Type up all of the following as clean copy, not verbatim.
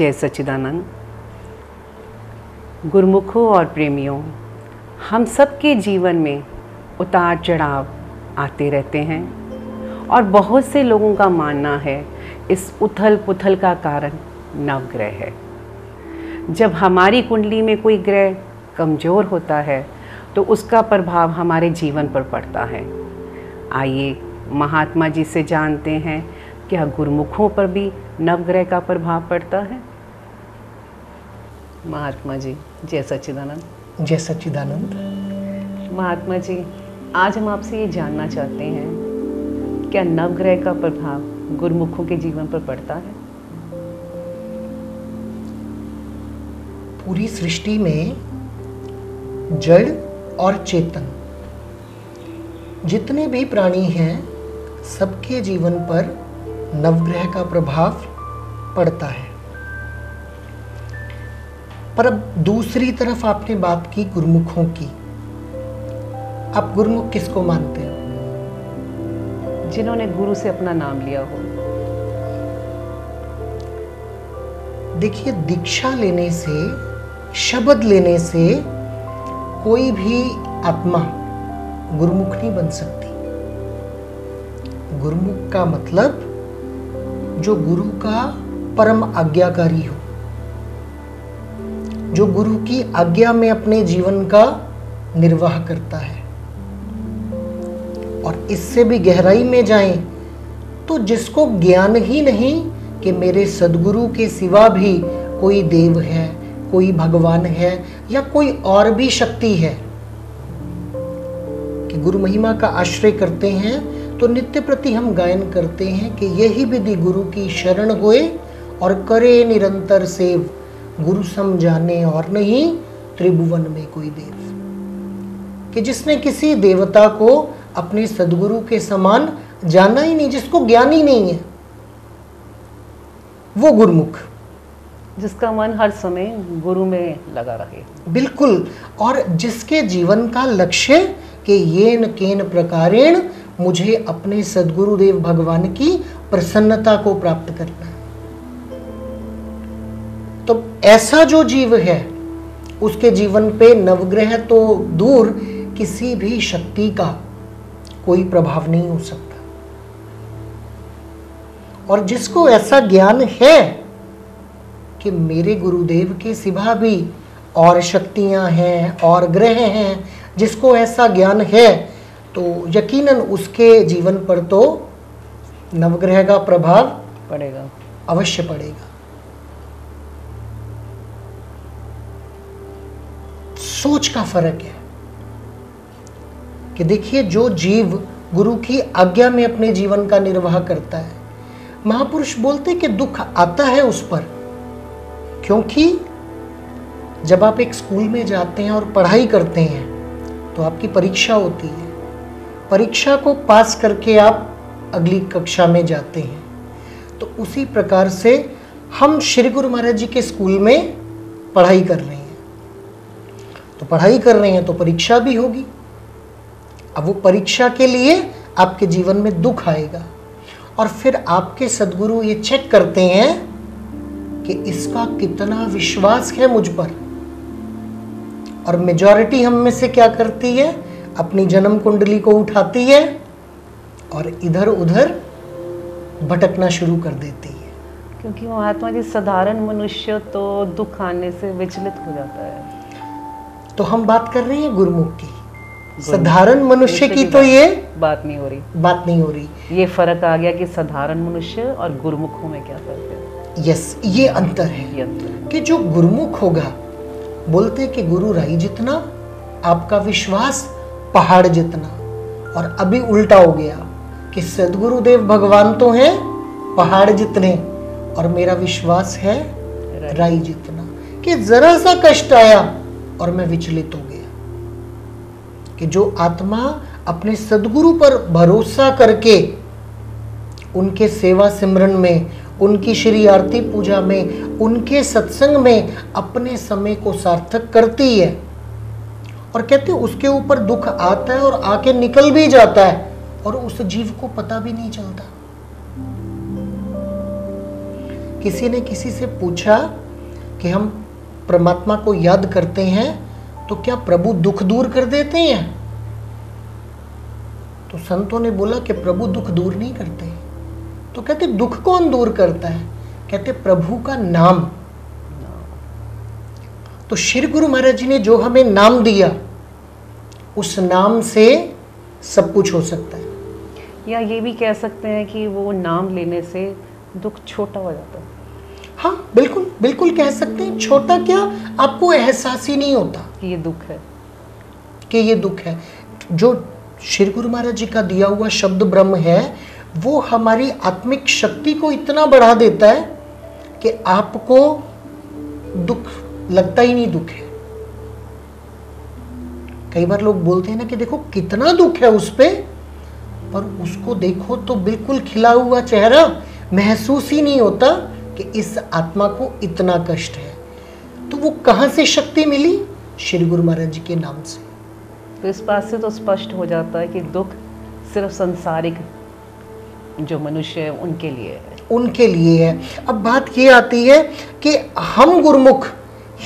जय सच्चिदानंद। गुरमुखों और प्रेमियों, हम सबके जीवन में उतार चढ़ाव आते रहते हैं और बहुत से लोगों का मानना है इस उथल पुथल का कारण नवग्रह है। जब हमारी कुंडली में कोई ग्रह कमज़ोर होता है तो उसका प्रभाव हमारे जीवन पर पड़ता है। आइए महात्मा जी से जानते हैं, क्या गुरुमुखों पर भी नवग्रह का प्रभाव पड़ता है? महात्मा जी जय सच्चिदानंद। जय सच्चिदानंद। महात्मा जी, आज हम आपसे ये जानना चाहते हैं, क्या नवग्रह का प्रभाव गुरुमुखों के जीवन पर पड़ता है? पूरी सृष्टि में जड़ और चेतन जितने भी प्राणी हैं, सबके जीवन पर नवग्रह का प्रभाव पड़ता है। पर अब दूसरी तरफ आपने बात की गुरुमुखों की। आप गुरुमुख किसको मानते हो? जिन्होंने गुरु से अपना नाम लिया हो। देखिए, दीक्षा लेने से, शब्द लेने से कोई भी आत्मा गुरुमुख नहीं बन सकती। गुरुमुख का मतलब जो गुरु का परम आज्ञाकारी हो, जो गुरु की आज्ञा में अपने जीवन का निर्वाह करता है। और इससे भी गहराई में जाएं तो जिसको ज्ञान ही नहीं कि मेरे सद्गुरु के सिवा भी कोई देव है, कोई भगवान है या कोई और भी शक्ति है, कि गुरु महिमा का आश्रय करते हैं तो नित्य प्रति हम गायन करते हैं कि यही विधि गुरु की शरण होए और करे निरंतर सेव, गुरु समझाने और नहीं त्रिभुवन में कोई देव। कि जिसने किसी देवता को अपने सद्गुरु के समान जाना ही नहीं, जिसको ज्ञान ही नहीं है, वो गुरुमुख। जिसका मन हर समय गुरु में लगा रहे। बिल्कुल। और जिसके जीवन का लक्ष्य कि येन केन प्रकारेण मुझे अपने सद्गुरु देव भगवान की प्रसन्नता को प्राप्त करना है, तो ऐसा जो जीव है उसके जीवन पे नवग्रह तो दूर किसी भी शक्ति का कोई प्रभाव नहीं हो सकता। और जिसको ऐसा ज्ञान है कि मेरे गुरुदेव के सिवा भी और शक्तियां हैं और ग्रह हैं, जिसको ऐसा ज्ञान है तो यकीनन उसके जीवन पर तो नवग्रह का प्रभाव पड़ेगा, अवश्य पड़ेगा। सोच का फर्क है कि देखिए, जो जीव गुरु की आज्ञा में अपने जीवन का निर्वाह करता है, महापुरुष बोलते कि दुख आता है उस पर, क्योंकि जब आप एक स्कूल में जाते हैं और पढ़ाई करते हैं तो आपकी परीक्षा होती है। परीक्षा को पास करके आप अगली कक्षा में जाते हैं। तो उसी प्रकार से हम श्री गुरू महाराज जी के स्कूल में पढ़ाई कर रहे हैं, तो पढ़ाई कर रहे हैं तो परीक्षा भी होगी। अब वो परीक्षा के लिए आपके जीवन में दुख आएगा और फिर आपके सद्गुरु ये चेक करते हैं कि इसका कितना विश्वास है मुझ पर। और मेजॉरिटी हम में से क्या करती है, अपनी जन्म कुंडली को उठाती है और इधर उधर भटकना शुरू कर देती है। क्योंकि महात्मा जी, साधारण मनुष्य तो दुख आने से विचलित हो जाता है। तो हम बात कर रहे हैं गुरुमुख की। साधारण मनुष्य की तो ये बात नहीं हो रही। ये फर्क आ गया कि साधारण मनुष्य और गुरुमुखों में क्या फर्क है। यस, ये अंतर है कि जो गुरुमुख होगा, बोलते कि गुरु राही जितना, आपका विश्वास पहाड़ जितना। और अभी उल्टा हो गया कि सद्गुरु देव भगवान तो हैं पहाड़ जितने और मेरा विश्वास है राई जितना, कि जरा सा कष्ट आया और मैं विचलित हो गया। कि जो आत्मा अपने सद्गुरु पर भरोसा करके उनके सेवा सिमरन में, उनकी श्री आरती पूजा में, उनके सत्संग में अपने समय को सार्थक करती है, और कहते उसके ऊपर दुख आता है और आके निकल भी जाता है और उस जीव को पता भी नहीं चलता। किसी ने किसी से पूछा कि हम परमात्मा को याद करते हैं तो क्या प्रभु दुख दूर कर देते हैं? तो संतों ने बोला कि प्रभु दुख दूर नहीं करते। तो कहते दुख कौन दूर करता है? कहते प्रभु का नाम। तो श्री गुरु महाराज जी ने जो हमें नाम दिया, उस नाम से सब कुछ हो सकता है। या ये भी कह सकते हैं कि वो नाम लेने से दुख छोटा हो जाता है। हाँ बिल्कुल बिल्कुल कह सकते हैं। छोटा क्या, आपको एहसास ही नहीं होता कि ये दुख है, कि ये दुख है। जो श्री गुरु महाराज जी का दिया हुआ शब्द ब्रह्म है, वो हमारी आत्मिक शक्ति को इतना बढ़ा देता है कि आपको दुख लगता ही नहीं दुख है। कई बार लोग बोलते हैं ना कि देखो कितना दुख है उस पे, पर उसको देखो तो बिल्कुल खिला हुआ चेहरा, महसूस ही नहीं होता कि इस आत्मा को इतना कष्ट है। तो वो कहाँ से शक्ति मिली? श्री गुरु महाराज जी के नाम से। तो इस बात से तो स्पष्ट हो जाता है कि दुख सिर्फ संसारिक जो मनुष्य है उनके लिए है, उनके लिए है। अब बात ये आती है कि हम गुरुमुख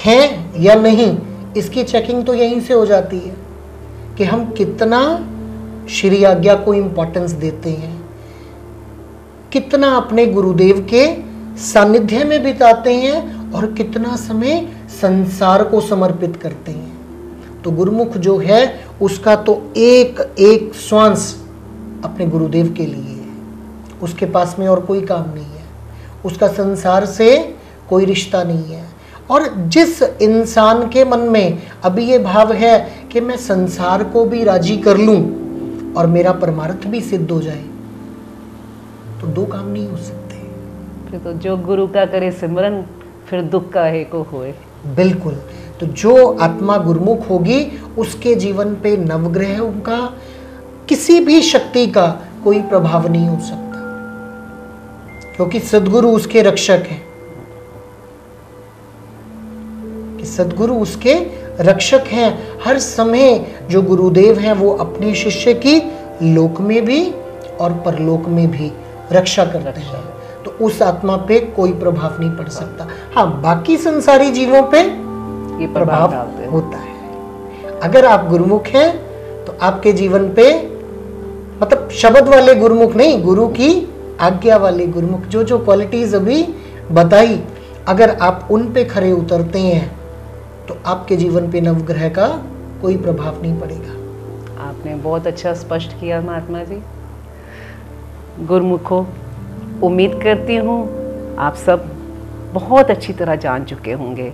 हैं या नहीं, इसकी चेकिंग तो यहीं से हो जाती है कि हम कितना श्री आज्ञा को इम्पोर्टेंस देते हैं, कितना अपने गुरुदेव के सानिध्य में बिताते हैं और कितना समय संसार को समर्पित करते हैं। तो गुरुमुख जो है उसका तो एक एक श्वास अपने गुरुदेव के लिए है, उसके पास में और कोई काम नहीं है, उसका संसार से कोई रिश्ता नहीं है। और जिस इंसान के मन में अभी ये भाव है कि मैं संसार को भी राजी कर लूं और मेरा परमार्थ भी सिद्ध हो जाए, तो दो काम नहीं हो सकते। फिर तो जो गुरु का करे सिमरन, फिर दुख का एको होए। बिल्कुल। तो जो आत्मा गुरुमुख होगी उसके जीवन पे नवग्रहों का, किसी भी शक्ति का कोई प्रभाव नहीं हो सकता, क्योंकि सदगुरु उसके रक्षक हैं। सदगुरु उसके रक्षक हैं। हर समय जो गुरुदेव हैं वो अपने शिष्य की लोक में भी और परलोक में भी रक्षा करते हैं। तो उस आत्मा पे कोई प्रभाव नहीं पड़ सकता। हाँ, बाकी संसारी जीवों पे ये प्रभाव होता है। अगर आप गुरुमुख हैं तो आपके जीवन पे, मतलब शब्द वाले गुरुमुख नहीं, गुरु की आज्ञा वाले गुरुमुख, जो जो क्वालिटीज अभी बताई, अगर आप उन पे खरे उतरते हैं तो आपके जीवन पे नवग्रह का कोई प्रभाव नहीं पड़ेगा। आपने बहुत अच्छा स्पष्ट किया महात्मा जी। गुरुमुखों, उम्मीद करती हूँ आप सब बहुत अच्छी तरह जान चुके होंगे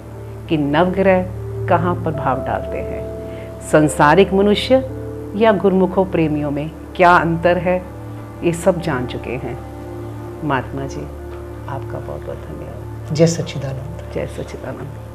कि नवग्रह कहाँ प्रभाव डालते हैं, संसारिक मनुष्य या गुरुमुखों प्रेमियों में क्या अंतर है, ये सब जान चुके हैं। महात्मा जी आपका बहुत बहुत धन्यवाद। जय सच्चिदानन्द। जय सच्चिदानन्द।